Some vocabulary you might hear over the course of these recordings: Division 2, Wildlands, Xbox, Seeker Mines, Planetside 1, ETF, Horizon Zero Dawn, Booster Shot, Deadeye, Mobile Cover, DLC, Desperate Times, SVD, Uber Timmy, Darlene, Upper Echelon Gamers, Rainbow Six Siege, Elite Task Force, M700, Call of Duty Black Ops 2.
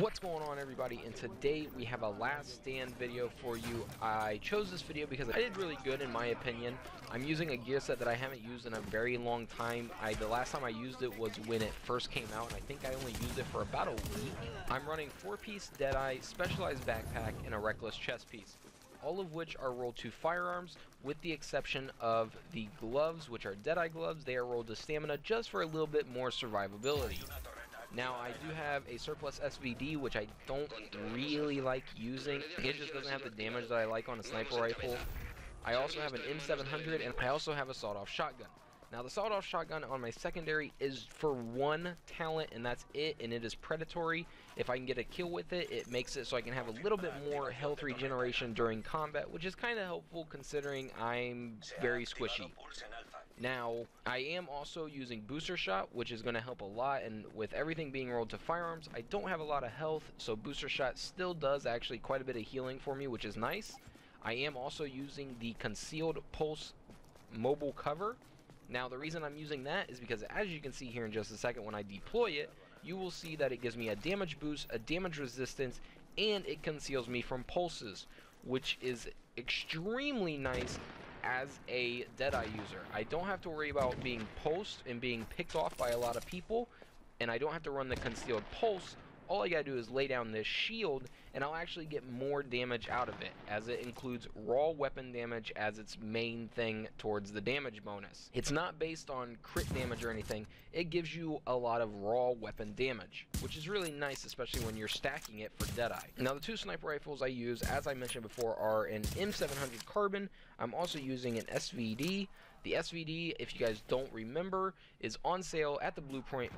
What's going on, everybody? And today we have a last stand video for you. I chose this video because I did really good in my opinion. I'm using a gear set that I haven't used in a very long time. The last time I used it was when it first came out, and I think I only used it for about a week. I'm running 4-piece Deadeye, specialized backpack, and a reckless chest piece, all of which are rolled to firearms with the exception of the gloves, which are Deadeye gloves. They are rolled to stamina just for a little bit more survivability. Now, I do have a surplus SVD, which I don't really like using. It just doesn't have the damage that I like on a sniper rifle. I also have an M700, and I also have a sawed-off shotgun. Now, the sawed-off shotgun on my secondary is for one talent, and that's it, and it is predatory. If I can get a kill with it, it makes it so I can have a little bit more health regeneration during combat, which is kind of helpful considering I'm very squishy. Now, I am also using Booster Shot, which is going to help a lot, and with everything being rolled to firearms, I don't have a lot of health, so Booster Shot still does actually quite a bit of healing for me, which is nice. I am also using the Concealed Pulse Mobile Cover. Now, the reason I'm using that is because, as you can see here in just a second, when I deploy it, you will see that it gives me a damage boost, a damage resistance, and it conceals me from pulses, which is extremely nice. As a Deadeye user, I don't have to worry about being pulsed and being picked off by a lot of people, and I don't have to run the concealed pulse. All I gotta do is lay down this shield, and I'll actually get more damage out of it, as it includes raw weapon damage as its main thing towards the damage bonus. It's not based on crit damage or anything. It gives you a lot of raw weapon damage, which is really nice, especially when you're stacking it for Deadeye. Now, the two sniper rifles I use, as I mentioned before, are an M700 Carbon. I'm also using an SVD. The SVD, if you guys don't remember, is on sale at the Blueprint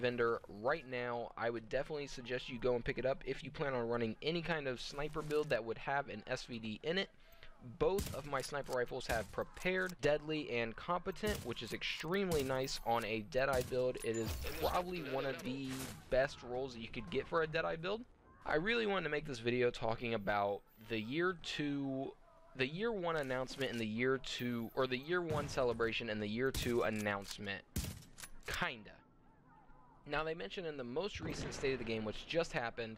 vendor right now. I would definitely suggest you go and pick it up if you plan on running any kind of sniper build that would have an SVD in it. Both of my sniper rifles have Prepared, Deadly, and Competent, which is extremely nice on a Deadeye build. It is probably one of the best rolls that you could get for a Deadeye build. I really wanted to make this video talking about the year one announcement and the year 2, or the year 1 celebration and the year 2 announcement, kinda. Now, they mentioned in the most recent state of the game, which just happened,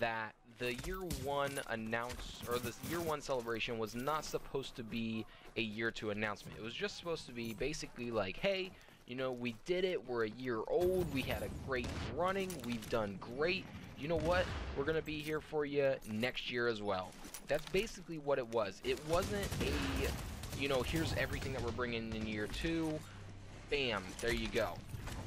that the year 1 year 1 celebration was not supposed to be a year 2 announcement. It was just supposed to be basically like, hey, you know, we did it. We're a year old. We had a great running. We've done great. You know what? We're gonna be here for you next year as well. That's basically what it was. It wasn't a, you know, here's everything that we're bringing in year 2. Bam, there you go.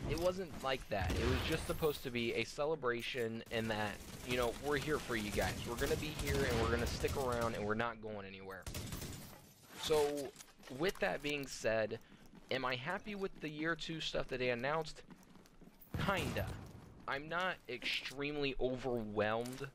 It wasn't like that. It was just supposed to be a celebration, and that, you know, we're here for you guys. We're gonna be here, and we're gonna stick around, and we're not going anywhere. So, with that being said, am I happy with the year 2 stuff that they announced? Kinda. I'm not extremely overwhelmed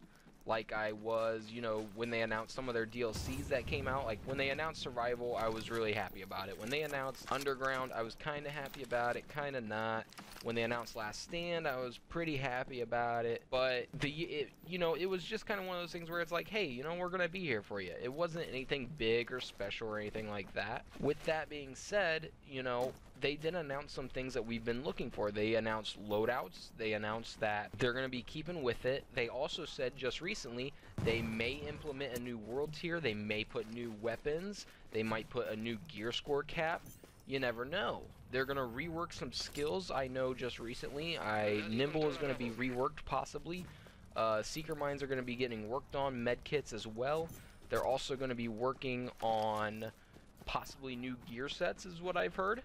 like I was, you know, when they announced some of their DLCs that came out. Like, when they announced Survival, I was really happy about it. When they announced Underground, I was kind of happy about it, kind of not. When they announced Last Stand, I was pretty happy about it. But, you know, it was just kind of one of those things where it's like, hey, you know, we're going to be here for you. It wasn't anything big or special or anything like that. With that being said, you know, they did announce some things that we've been looking for. They announced loadouts. They announced that they're going to be keeping with it. They also said just recently they may implement a new world tier. They may put new weapons. They might put a new gear score cap. You never know. They're going to rework some skills. I know just recently Nimble is going to be reworked possibly. Seeker Mines are going to be getting worked on. Medkits as well. They're also going to be working on possibly new gear sets is what I've heard.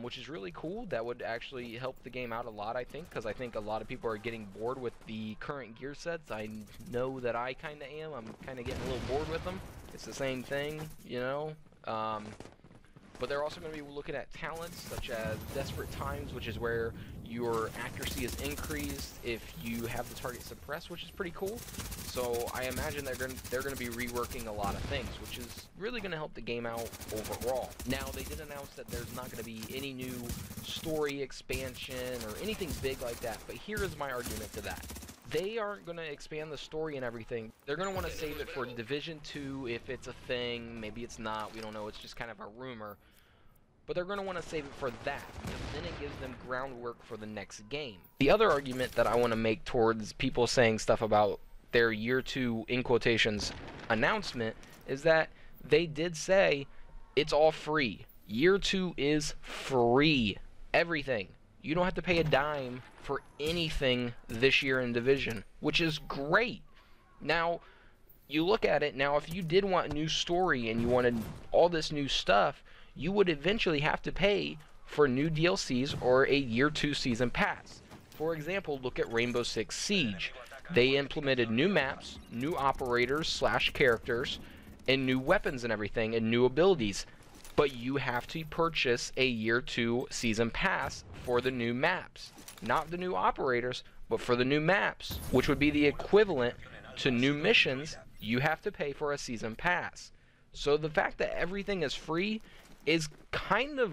Which is really cool. That would actually help the game out a lot, I think, because I think a lot of people are getting bored with the current gear sets. I know that I kind of am. I'm kind of getting a little bored with them. It's the same thing, you know. But they're also going to be looking at talents such as Desperate Times, which is where your accuracy is increased if you have the target suppressed, which is pretty cool. So I imagine they're going to be reworking a lot of things, which is really going to help the game out overall. Now, they did announce that there's not going to be any new story expansion or anything big like that, but here is my argument to that. They aren't going to expand the story and everything. They're going to want to save it for Division 2 if it's a thing. Maybe it's not. We don't know. It's just kind of a rumor. but they're going to want to save it for that, because then it gives them groundwork for the next game. The other argument that I want to make towards people saying stuff about their year two, in quotations, announcement is that they did say it's all free. Year two is free. Everything. You don't have to pay a dime for anything this year in Division, which is great. Now, you look at it, now if you did want a new story and you wanted all this new stuff, you would eventually have to pay for new DLCs or a year two season pass. For example, look at Rainbow Six Siege. They implemented new maps, new operators / characters, and new weapons and everything, and new abilities. But you have to purchase a year two season pass for the new maps. Not the new operators, but for the new maps, which would be the equivalent to new missions. You have to pay for a season pass. So the fact that everything is free is kind of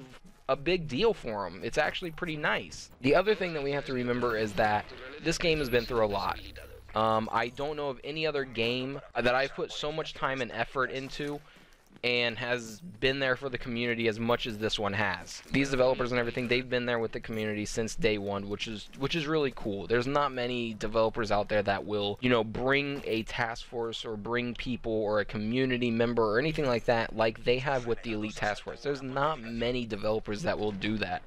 a big deal for them. It's actually pretty nice. The other thing that we have to remember is that this game has been through a lot. I don't know of any other game that I've put so much time and effort into and has been there for the community as much as this one has. These developers and everything, they've been there with the community since day one, which is really cool. There's not many developers out there that will, you know, bring a task force or bring people or a community member or anything like that like they have with the Elite Task Force. There's not many developers that will do that.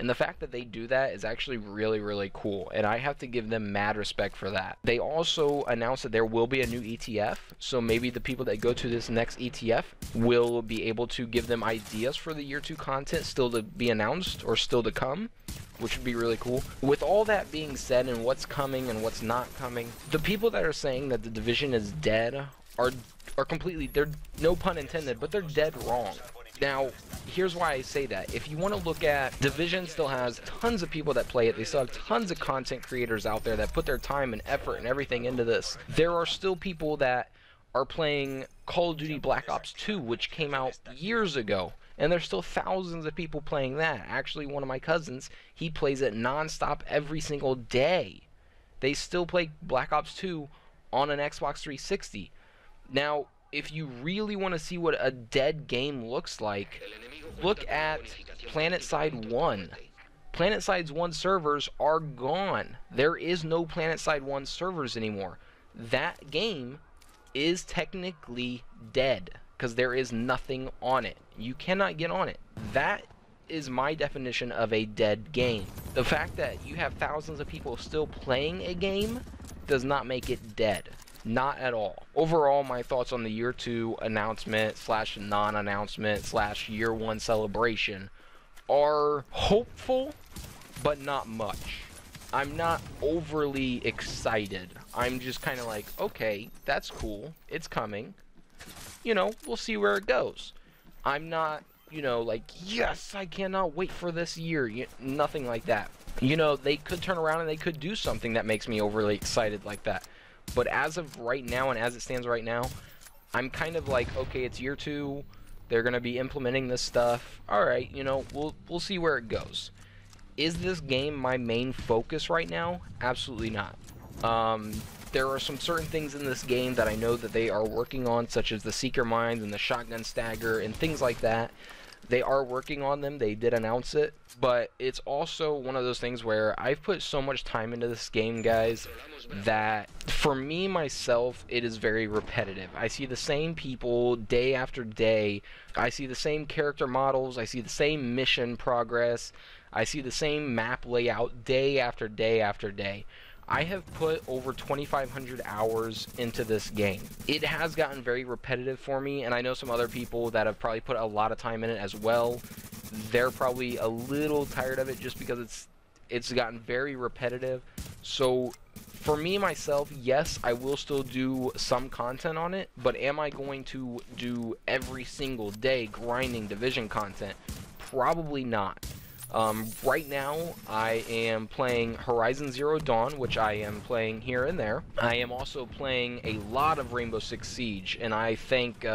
And the fact that they do that is actually really, really cool. And I have to give them mad respect for that. They also announced that there will be a new ETF. So maybe the people that go to this next ETF will be able to give them ideas for the year two content still to be announced or still to come, which would be really cool. With all that being said and what's coming and what's not coming, the people that are saying that the Division is dead are completely, they're, no pun intended, but they're dead wrong. Now, here's why I say that. If you want to look at, Division still has tons of people that play it. They still have tons of content creators out there that put their time and effort and everything into this. There are still people that are playing Call of Duty Black Ops 2, which came out years ago. And there's still thousands of people playing that. Actually, one of my cousins, he plays it nonstop every single day. They still play Black Ops 2 on an Xbox 360. Now, if you really want to see what a dead game looks like, look at Planetside 1. Planetside 1 servers are gone. There is no Planetside 1 servers anymore. That game is technically dead because there is nothing on it. You cannot get on it. That is my definition of a dead game. The fact that you have thousands of people still playing a game does not make it dead. Not at all. Overall, my thoughts on the year two announcement / non-announcement / year one celebration are hopeful, but not much. I'm not overly excited. I'm just kind of like, okay, that's cool. It's coming. You know, we'll see where it goes. I'm not, you know, like, yes, I cannot wait for this year. Nothing like that. You know, they could turn around and they could do something that makes me overly excited like that. But as of right now, and as it stands right now, I'm kind of like, okay, it's year two. They're going to be implementing this stuff. All right, you know, we'll see where it goes. Is this game my main focus right now? Absolutely not. There are some certain things in this game that I know that they are working on, such as the Seeker Mines and the Shotgun Stagger and things like that. They are working on them. They did announce it. But it's also one of those things where I've put so much time into this game, guys, that for me, myself, it is very repetitive. I see the same people day after day. I see the same character models. I see the same mission progress. I see the same map layout day after day after day. I have put over 2,500 hours into this game. It has gotten very repetitive for me, and I know some other people that have probably put a lot of time in it as well. They're probably a little tired of it just because it's gotten very repetitive. So for me, myself, yes, I will still do some content on it, but am I going to do every single day grinding Division content? Probably not. Right now, I am playing Horizon Zero Dawn, which I am playing here and there. I am also playing a lot of Rainbow Six Siege, and I thank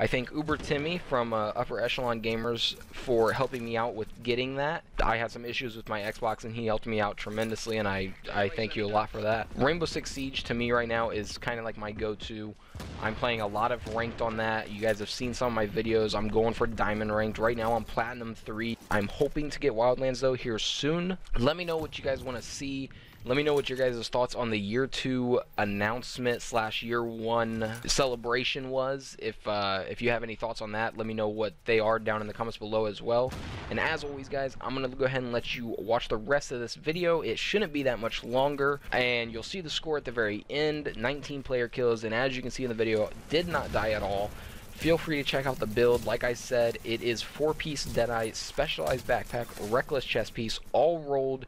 I thank Uber Timmy from Upper Echelon Gamers for helping me out with getting that. I had some issues with my Xbox and he helped me out tremendously, and I thank you a lot for that. Rainbow Six Siege to me right now is kind of like my go-to. I'm playing a lot of ranked on that. You guys have seen some of my videos. I'm going for diamond ranked. Right now I'm platinum 3. I'm hoping to get Wildlands though here soon. Let me know what you guys want to see. Let me know what your guys' thoughts on the year 2 announcement / year 1 celebration was. If you have any thoughts on that, let me know what they are down in the comments below as well. And as always guys, I'm going to go ahead and let you watch the rest of this video. It shouldn't be that much longer, and you'll see the score at the very end. 19 player kills, and as you can see in the video, did not die at all. Feel free to check out the build. Like I said, it is 4-piece Deadeye, specialized backpack, reckless chest piece, all rolled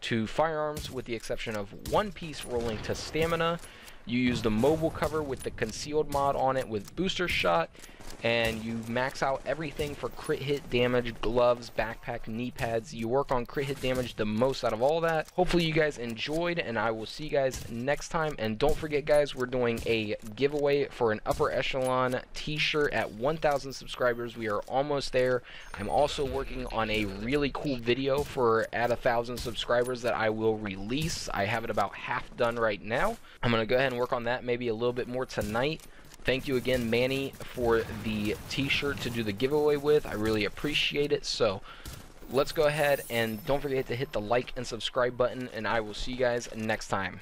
to firearms with the exception of one piece rolling to stamina. You use the mobile cover with the concealed mod on it with booster shot, and you max out everything for crit hit damage, gloves, backpack, knee pads. You work on crit hit damage the most out of all that. Hopefully you guys enjoyed, and I will see you guys next time. And don't forget guys, we're doing a giveaway for an Upper Echelon t-shirt at 1,000 subscribers. We are almost there. I'm also working on a really cool video for at 1,000 subscribers that I will release. I have it about half done right now. I'm gonna go ahead and work on that maybe a little bit more tonight. Thank you again, Manny, for the t-shirt to do the giveaway with. I really appreciate it. So let's go ahead and don't forget to hit the like and subscribe button, and I will see you guys next time.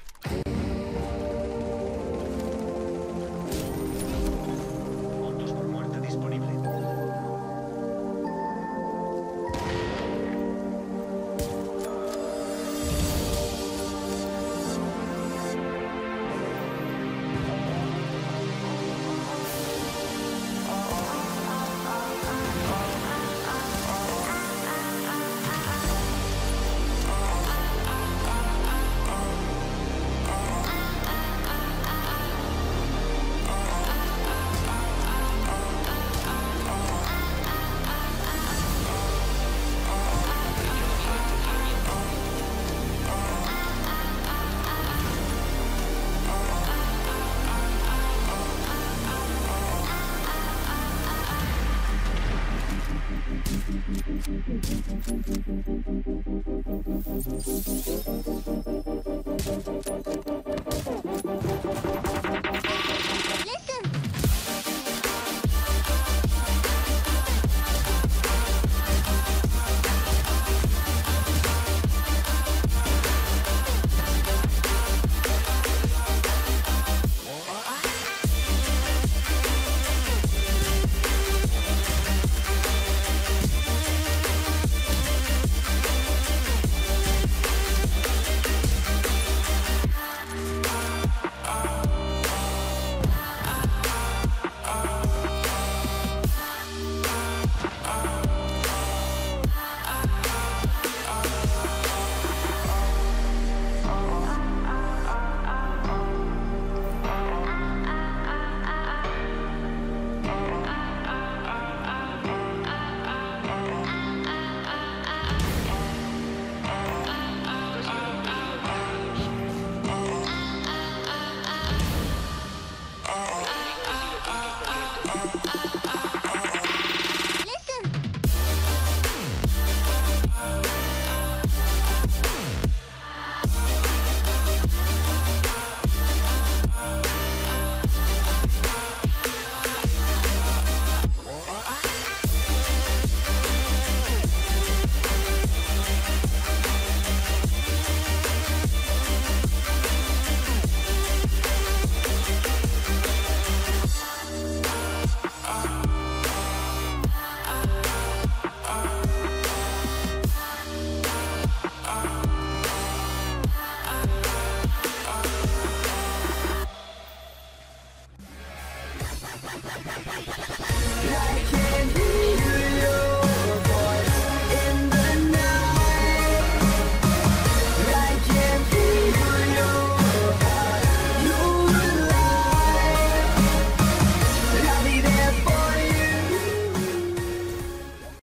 Like